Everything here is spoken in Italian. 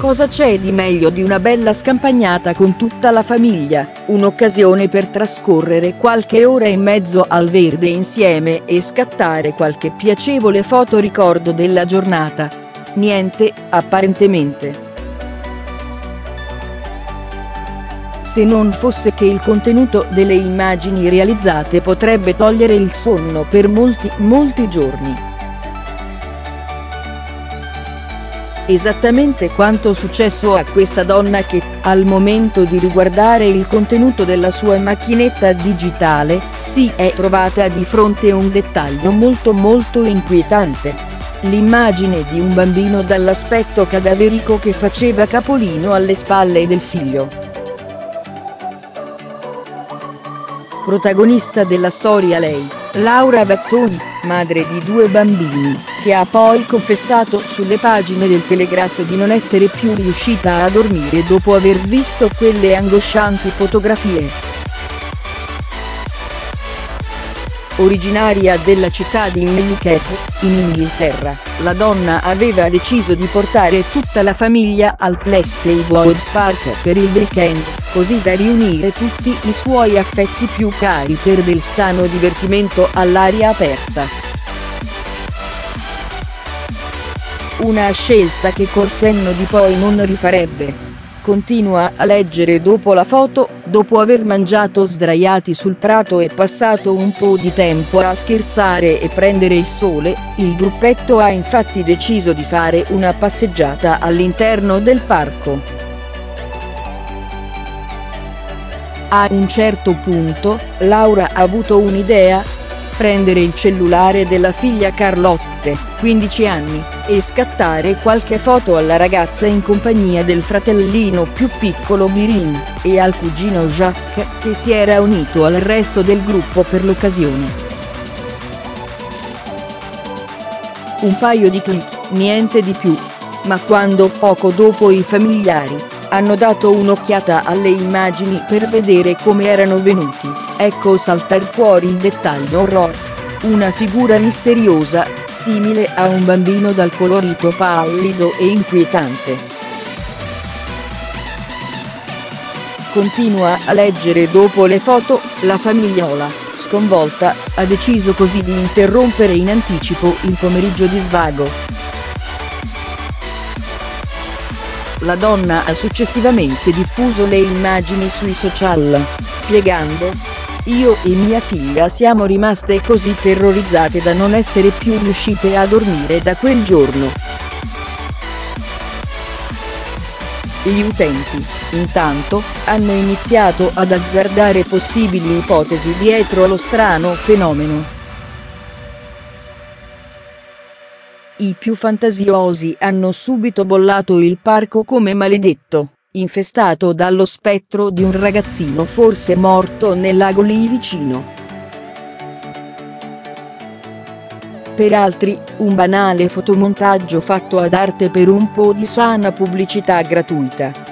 Cosa c'è di meglio di una bella scampagnata con tutta la famiglia, un'occasione per trascorrere qualche ora in mezzo al verde insieme e scattare qualche piacevole foto ricordo della giornata? Niente, apparentemente. Se non fosse che il contenuto delle immagini realizzate potrebbe togliere il sonno per molti giorni. Esattamente quanto successo a questa donna che, al momento di riguardare il contenuto della sua macchinetta digitale, si è trovata di fronte a un dettaglio molto inquietante. L'immagine di un bambino dall'aspetto cadaverico che faceva capolino alle spalle del figlio. Protagonista della storia lei, Laura Watson, madre di due bambini, che ha poi confessato sulle pagine del Telegraph di non essere più riuscita a dormire dopo aver visto quelle angoscianti fotografie. Originaria della città di Newcastle, in Inghilterra, la donna aveva deciso di portare tutta la famiglia al Plessey Woods Park per il weekend, così da riunire tutti i suoi affetti più cari per del sano divertimento all'aria aperta. Una scelta che col senno di poi non rifarebbe. Continua a leggere dopo la foto, dopo aver mangiato sdraiati sul prato e passato un po' di tempo a scherzare e prendere il sole, il gruppetto ha infatti deciso di fare una passeggiata all'interno del parco. A un certo punto, Laura ha avuto un'idea: prendere il cellulare della figlia Charlotte, 15 anni, e scattare qualche foto alla ragazza in compagnia del fratellino più piccolo Byrin, e al cugino Jack, che si era unito al resto del gruppo per l'occasione. Un paio di click, niente di più. Ma quando poco dopo i familiari hanno dato un'occhiata alle immagini per vedere come erano venuti, ecco saltar fuori il dettaglio horror. Una figura misteriosa, simile a un bambino dal colorito pallido e inquietante. Continua a leggere dopo le foto, la famigliola, sconvolta, ha deciso così di interrompere in anticipo il pomeriggio di svago. La donna ha successivamente diffuso le immagini sui social, spiegando: "Io e mia figlia siamo rimaste così terrorizzate da non essere più riuscite a dormire da quel giorno". Gli utenti, intanto, hanno iniziato ad azzardare possibili ipotesi dietro allo strano fenomeno. I più fantasiosi hanno subito bollato il parco come maledetto, infestato dallo spettro di un ragazzino forse morto nel lago lì vicino. Per altri, un banale fotomontaggio fatto ad arte per un po' di sana pubblicità gratuita.